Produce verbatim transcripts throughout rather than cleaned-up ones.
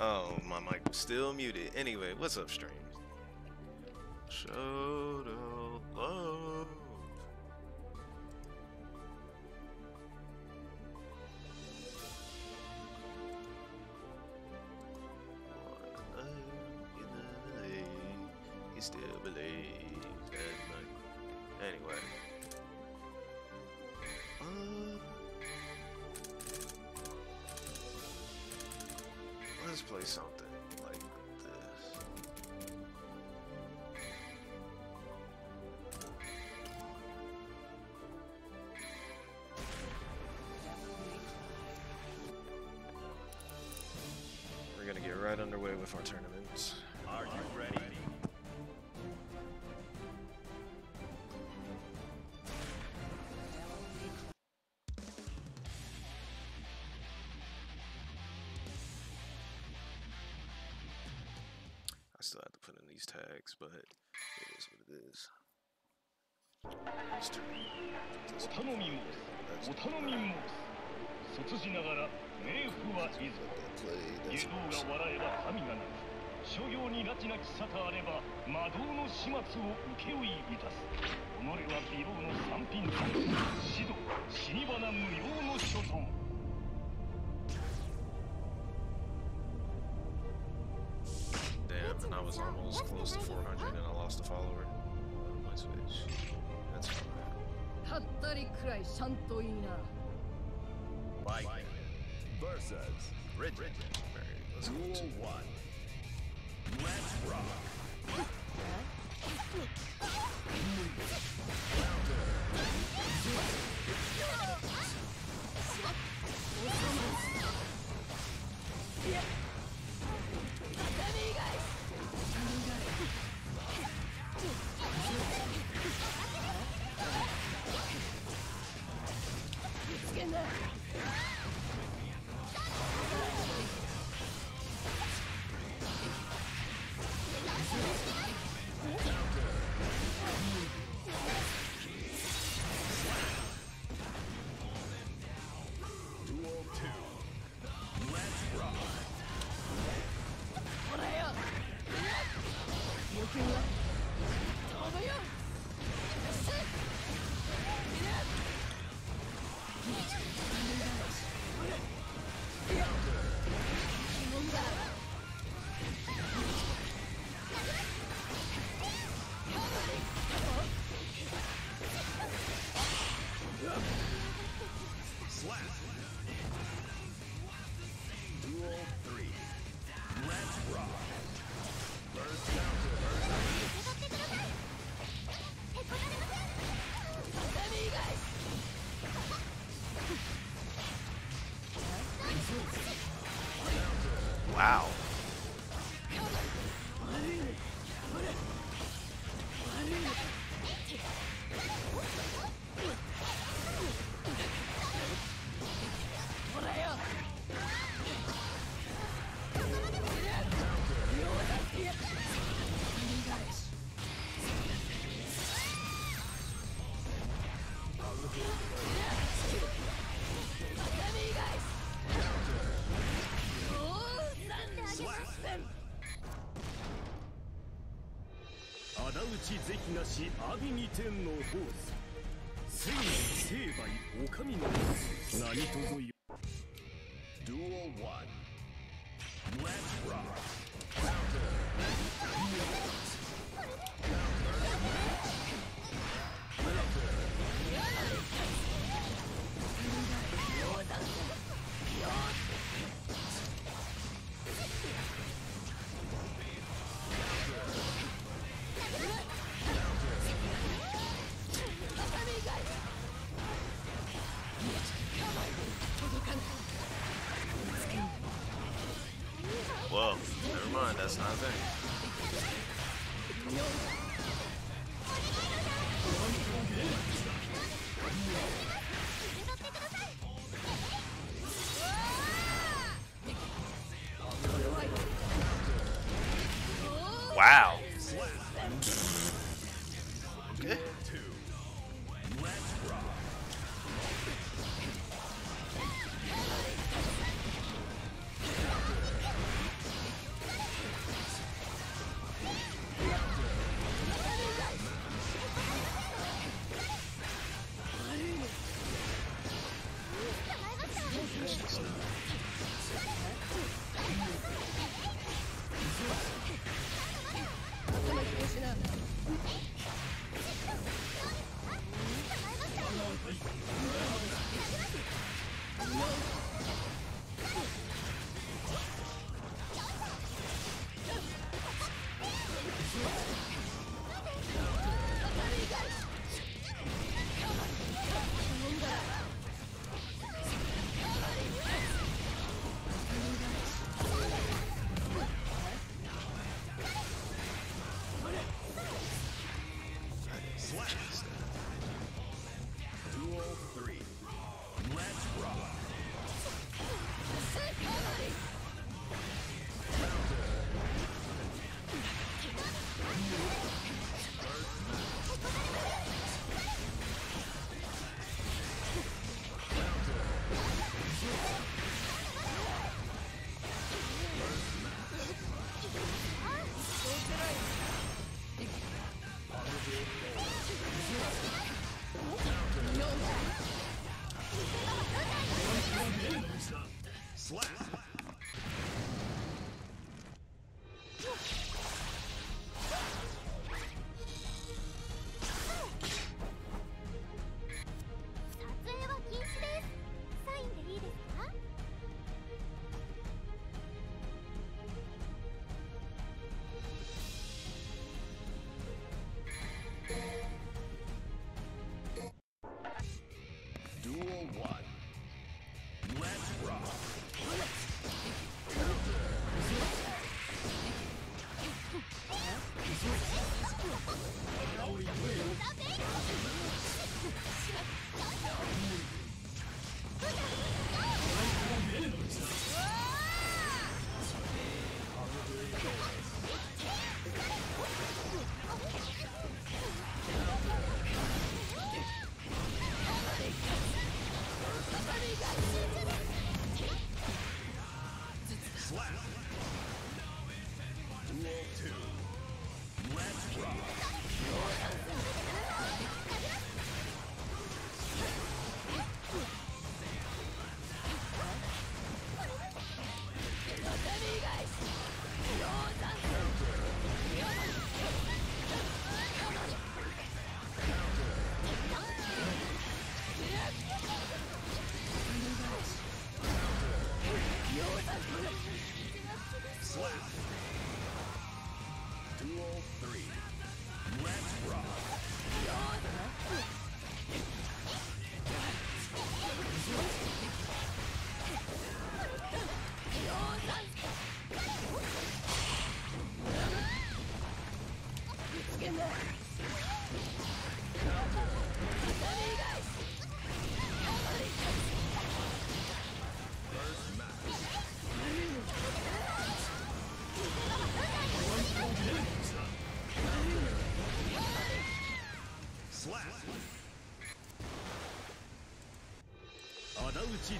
Oh, my mic was still muted. Anyway, what's up, stream? Show the love. He still believes that night. Anyway. Uh, let's play something. We're gonna get right underway with our tournaments. Are you ready? I still have to put in these tags, but it is what it is. That's 冥府は伊豆、外道が笑えば神が泣く、諸行に拉致なき沙汰あれば魔道の始末を請負いいたす。己は美貌の三品三品、死道死に花無用の諸島。Damn, and I was almost close to four hundred and I lost a follower on my Switch. That's fine. はったりくらいちゃんといいな。バイク Versus Ridley. Duel one. Let's rock. Louder. Wow. Duel one. Let's rock. Whoa, never mind, that's not a thing. Wow. Okay. Let's rock.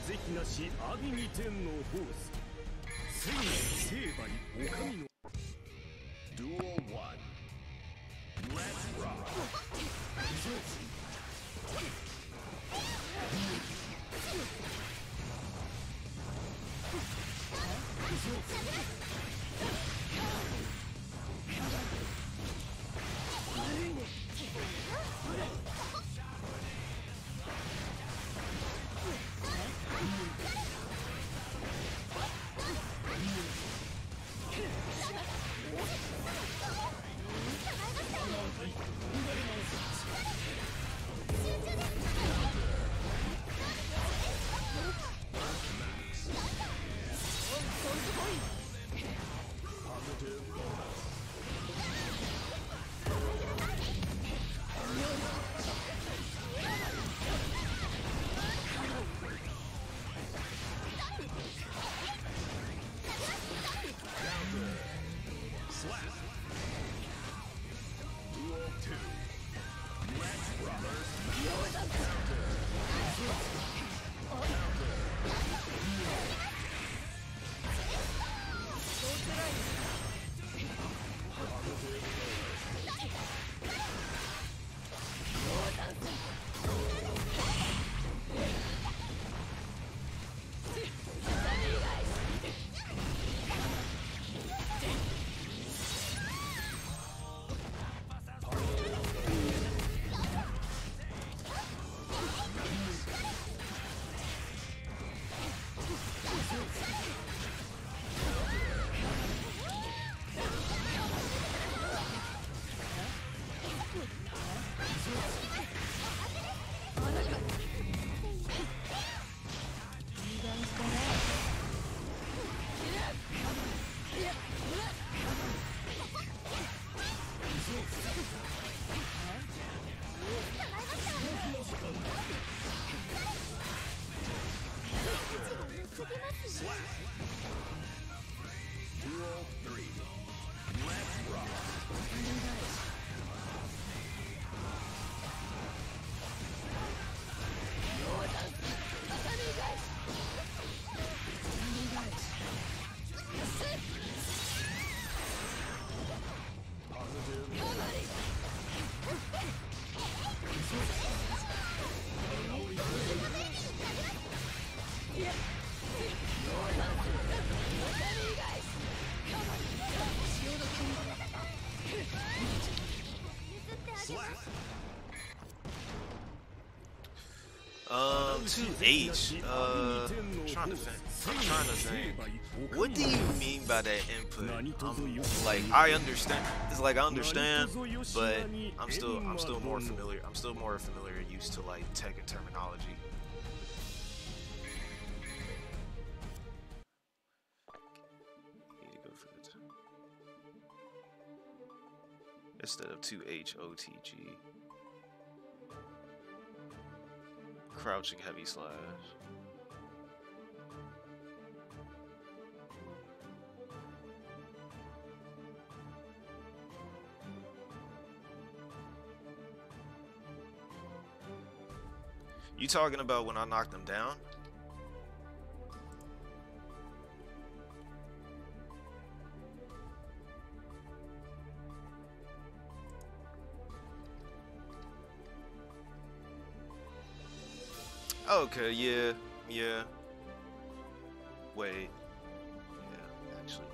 ぜひなし阿炎に天のホース聖聖馬にお上のデュオワンレッツロックUm, to H, uh, I'm trying to think, I'm trying to think, what do you mean by that input? Um, like, I understand, it's like, I understand, but I'm still, I'm still more familiar, I'm still more familiar and used to, like, tech and terminology. Need to go for the time. Instead of two H O T G. Crouching heavy slash. You talking about when I knocked them down? Okay, yeah, yeah. Wait. Yeah, actually, no.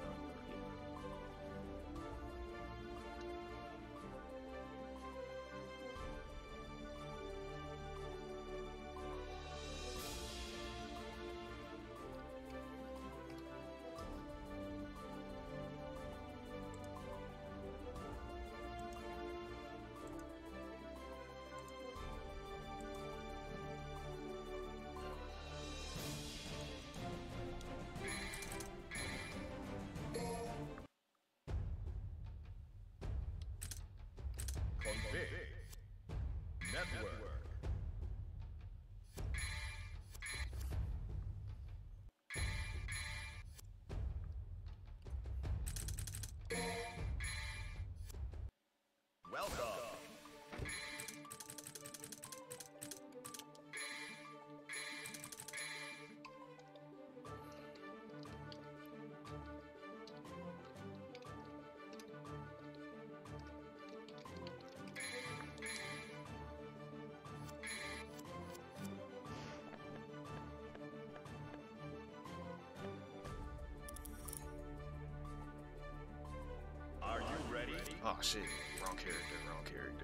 Oh shit, wrong character, wrong character.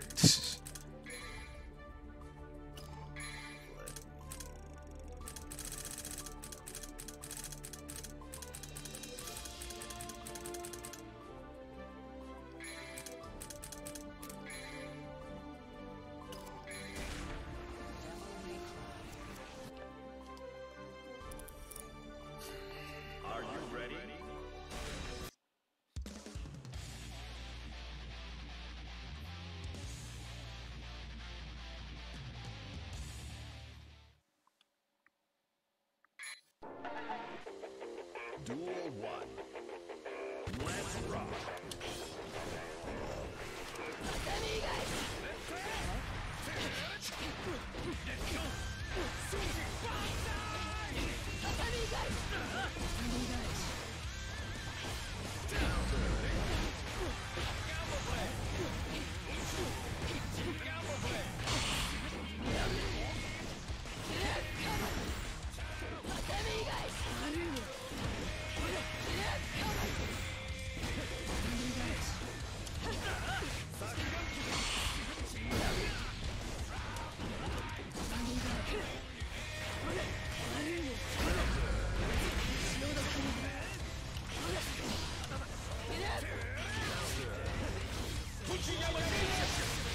Duel one. Let's rock.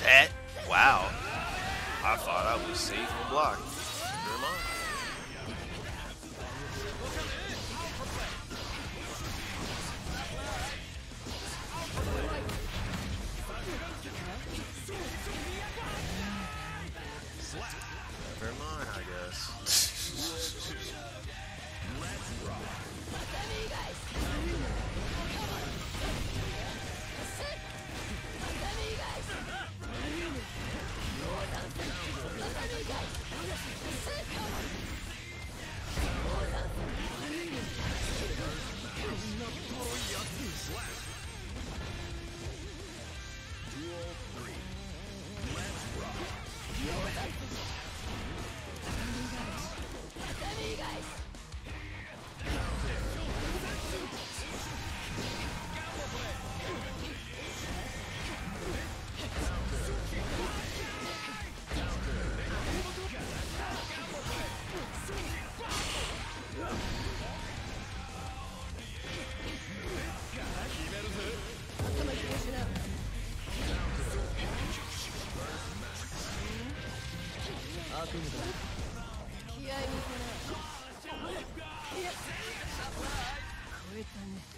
That? Wow. I thought I was safe on block. Never mind. Never mind, I guess. Let's rock.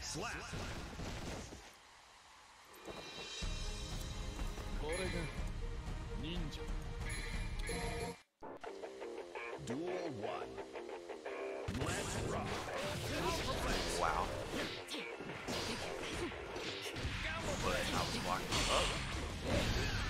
Slap. Ninja. Duel one. Let's rock. Wow. But I was walking up. Let's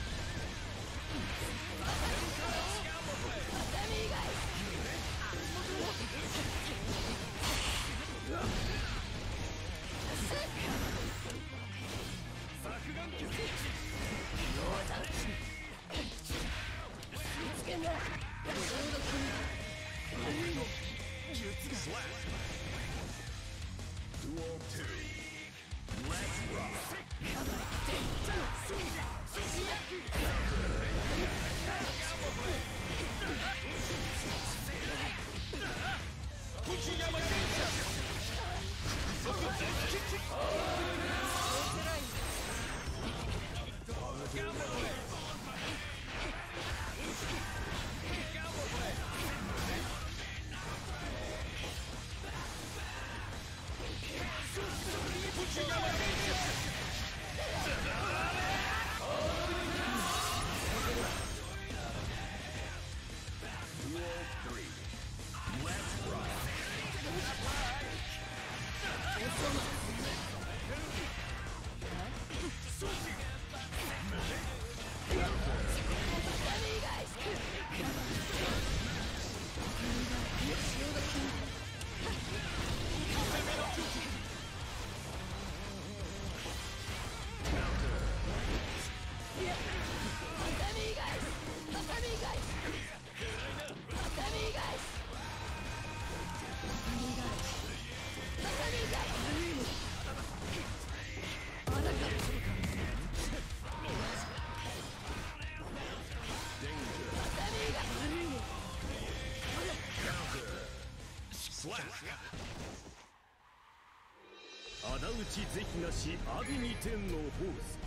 仇討ち是非なし阿炎二天のホー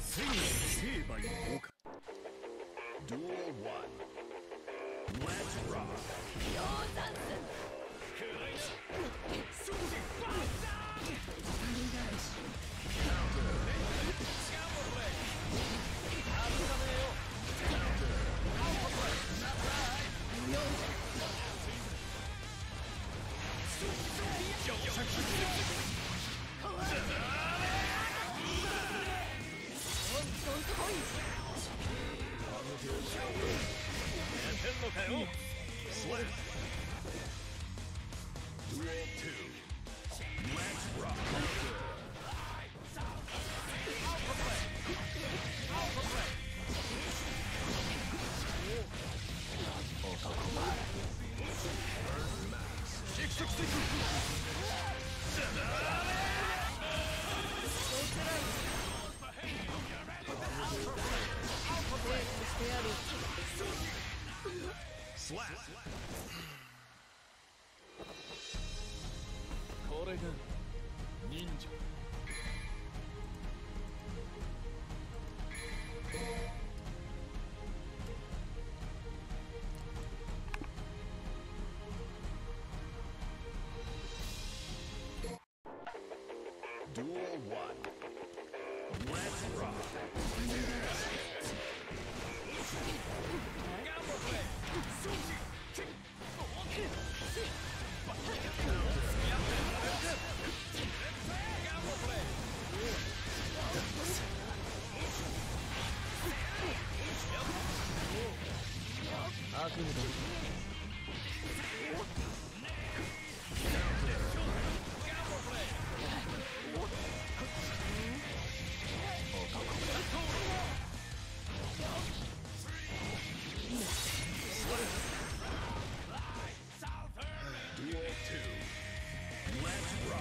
ス千年成敗豪華デュエルワンレッツロック おっ これが忍者デュエルワン Let's rock!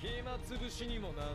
暇つぶしにもなんね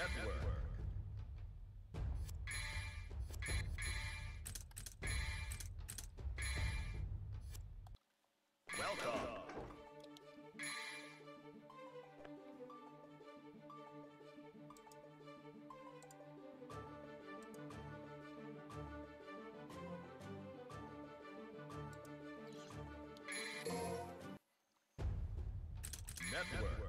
Network. Network. Network.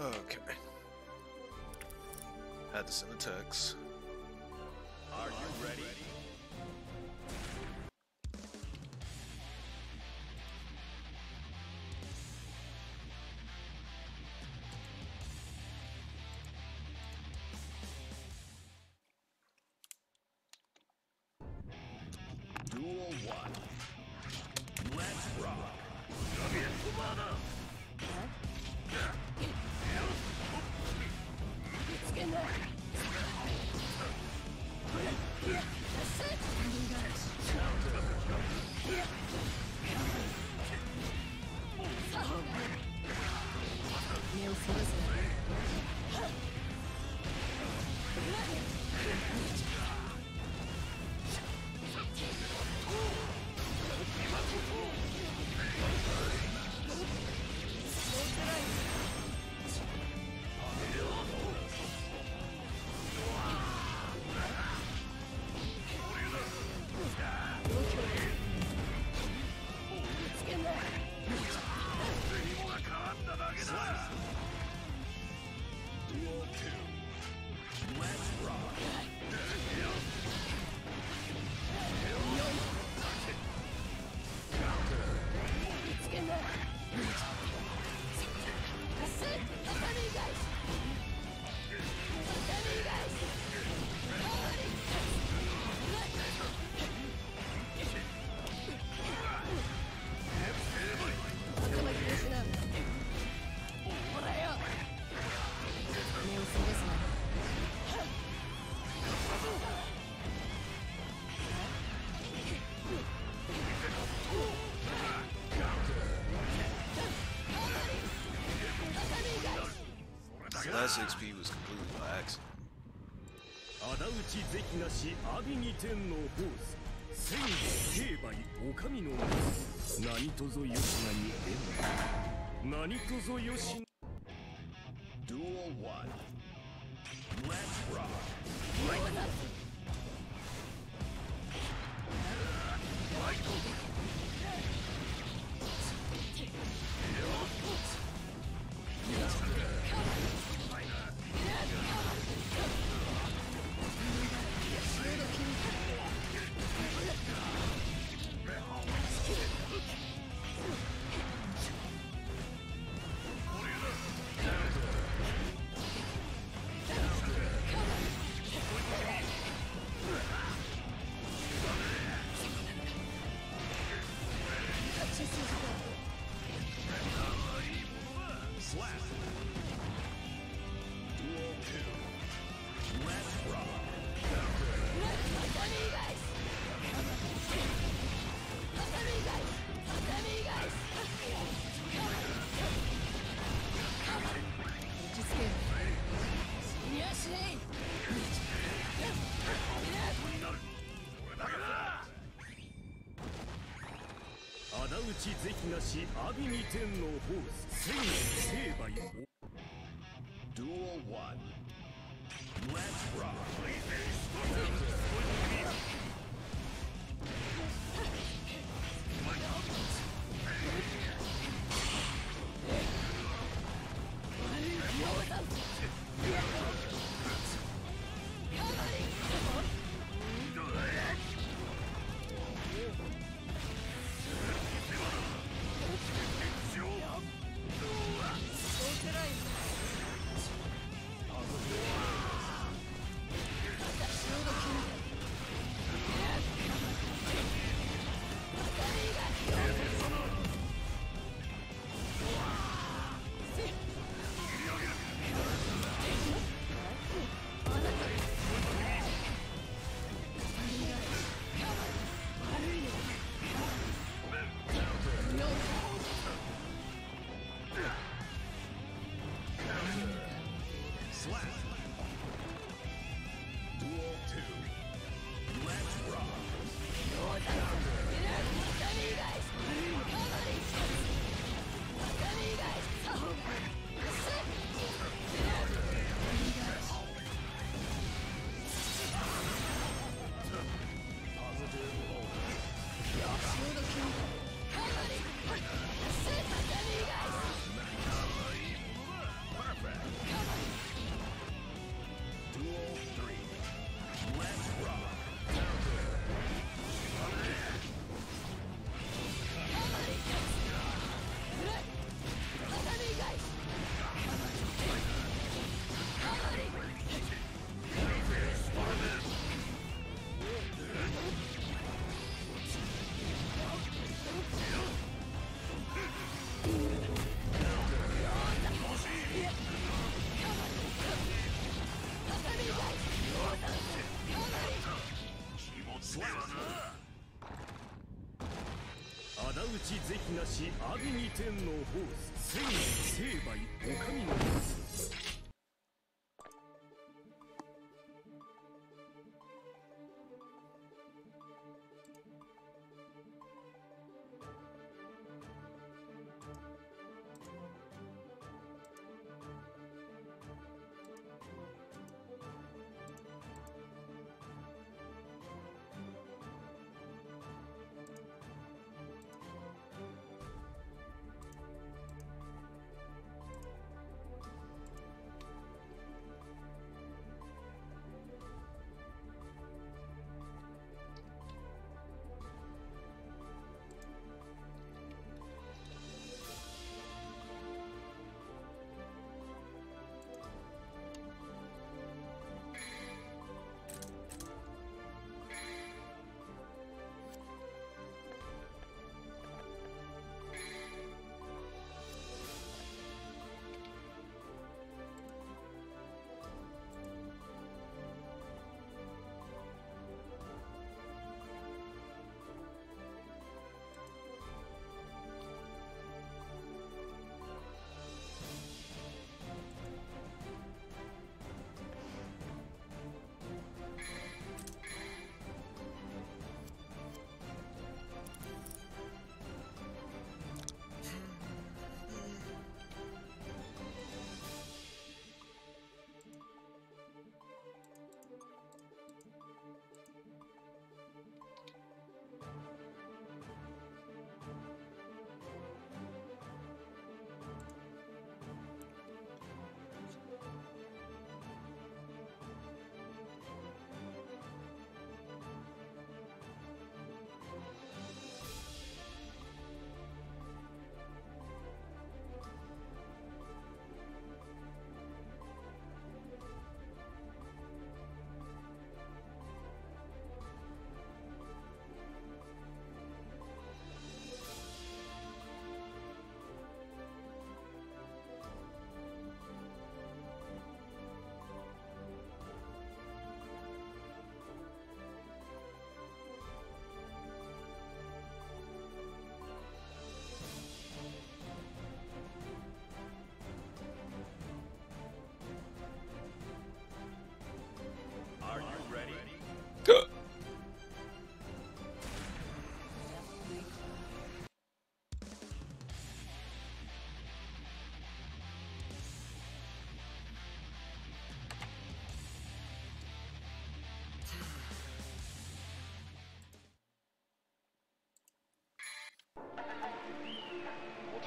Okay. Had this in the text. Are you ready? をそれぞエックスピー was completely by accident. あだうちぜきなし阿鼻二天の宝石、千里競売お上の何とぞよしなに縁何とぞよしドゥオワンレッツロック あだうちぜきなし阿鼻二天の宝石、千里競売 Dual one. Let's rock. Zeki Nashi Abi Niten no Horse, Sengen Seibai Okami no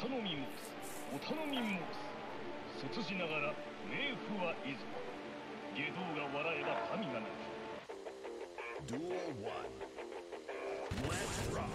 頼み申す、お頼み申す。卒じながら冥府は出ず、外道が笑えば神がなく。 Duel one. Let's rock.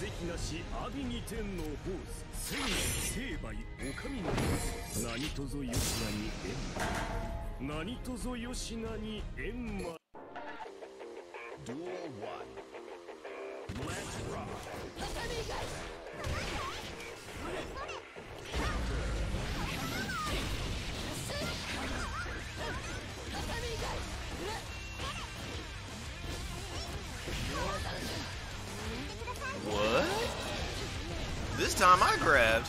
関なし阿鼻二天の宝珠、千年成敗お上の宝珠、何とぞよしなに閻魔、何とぞよしなに閻魔。 What? This time I grabbed.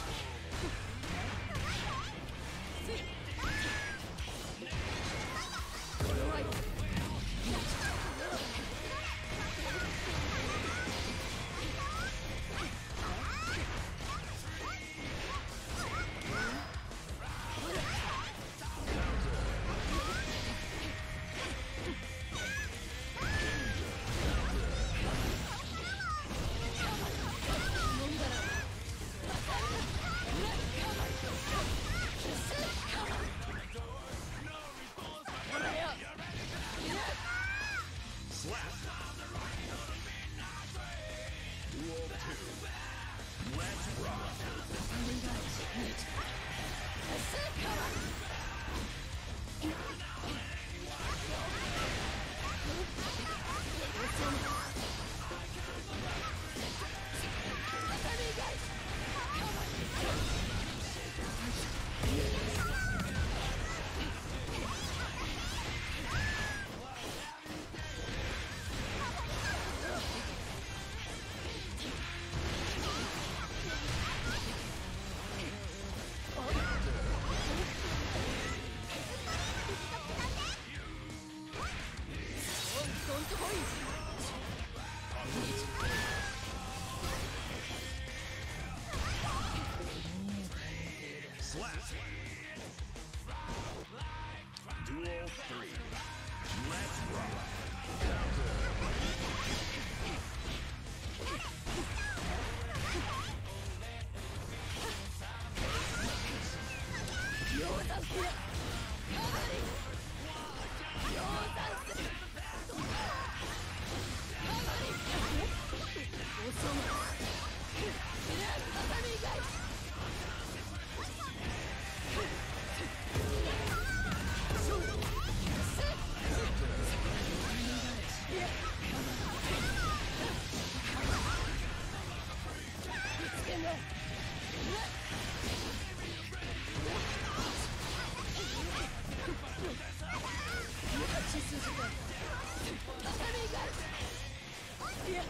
Yeah.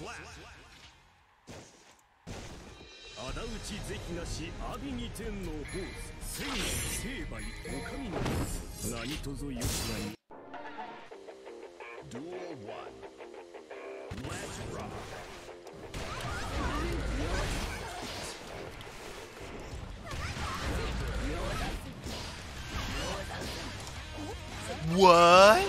slap. Adauchi Zekinashi Abiniten no Horse, Sei Seibai Okami no Nanitozo Yoshinai. Duel one. Let's rock. What?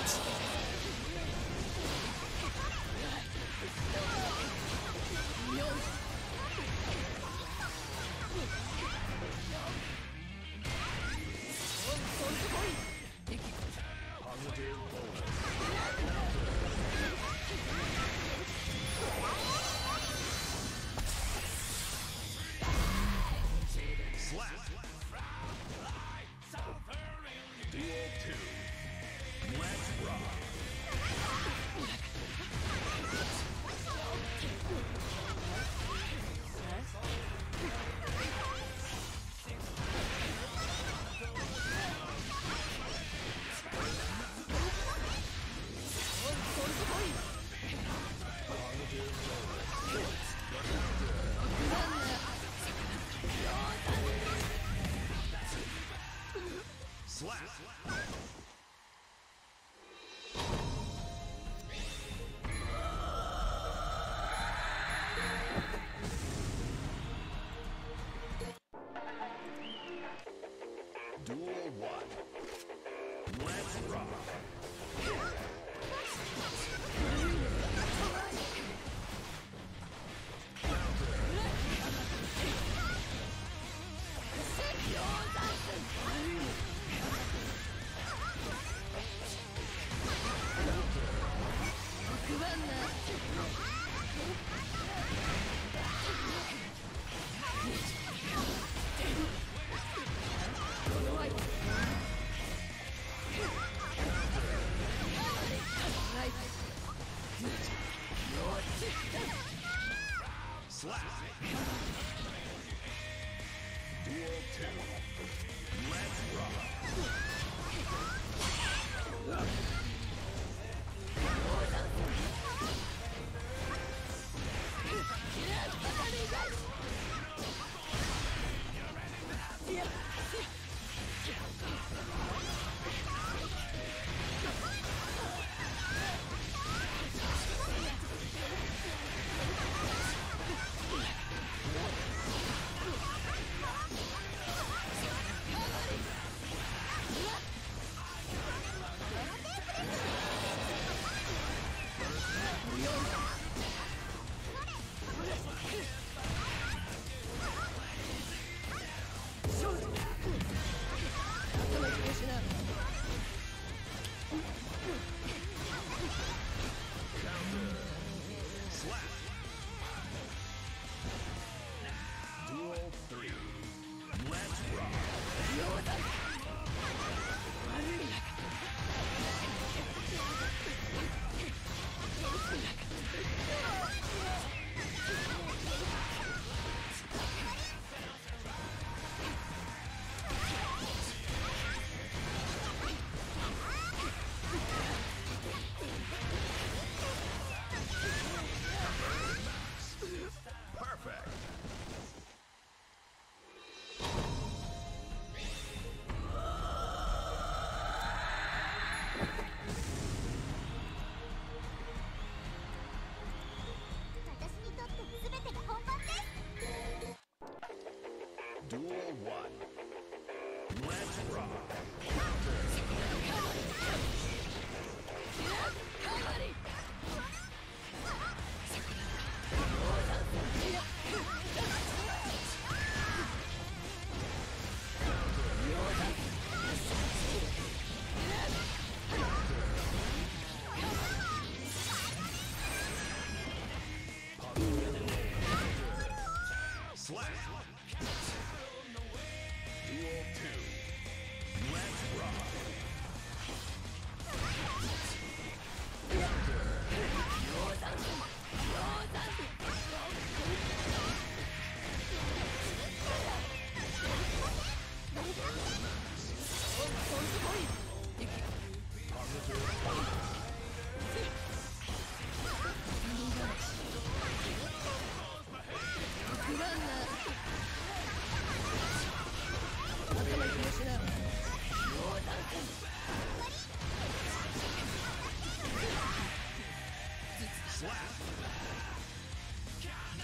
Slap!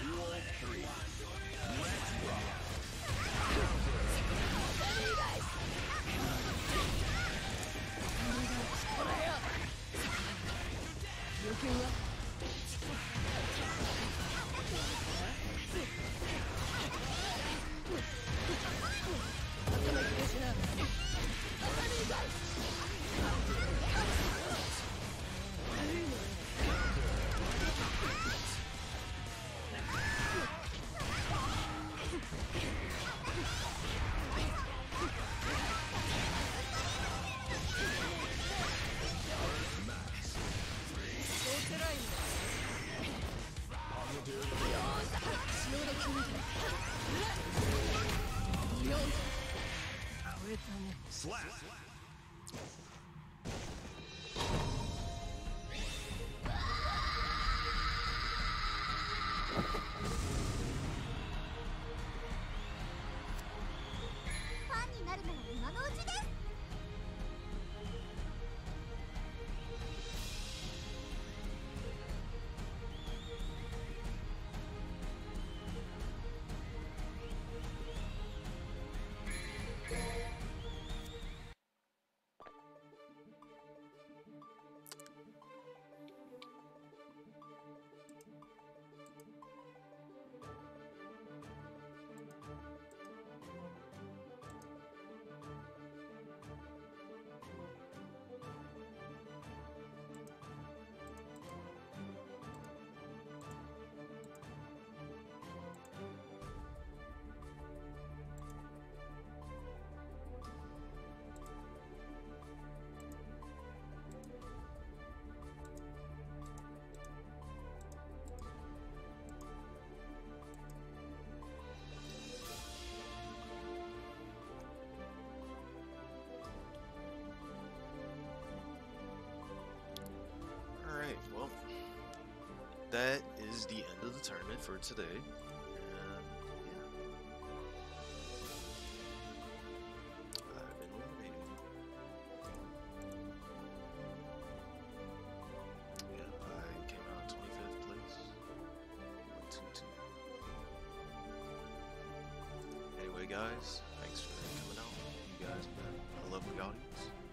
Duel three. Let's rock! Cover you guys! Hurry up! Looking up? Slap! That is the end of the tournament for today. Um, yeah. I've been eliminated. Yeah, I came out in twenty-fifth place. one two two. Anyway, guys, thanks for coming out. You guys have been a lovely audience.